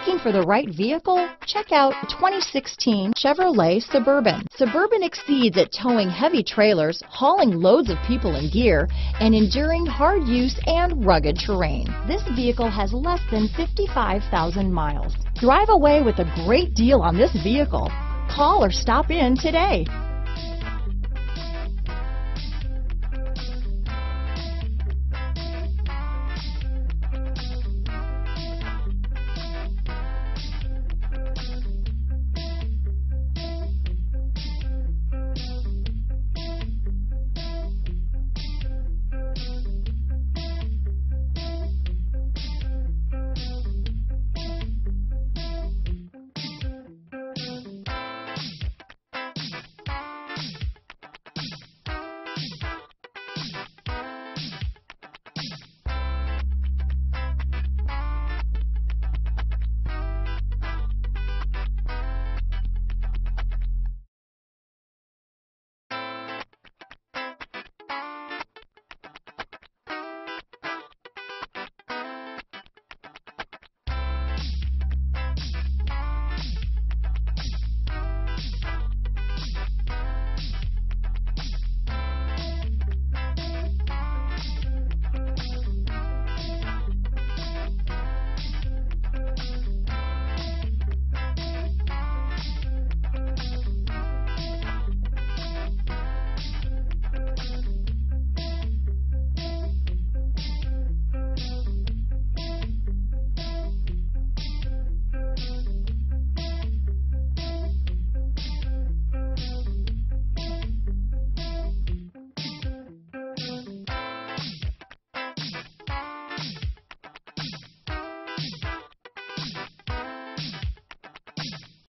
Looking for the right vehicle? Check out 2016 Chevrolet Suburban. Suburban exceeds at towing heavy trailers, hauling loads of people and gear, and enduring hard use and rugged terrain. This vehicle has less than 55,000 miles. Drive away with a great deal on this vehicle. Call or stop in today.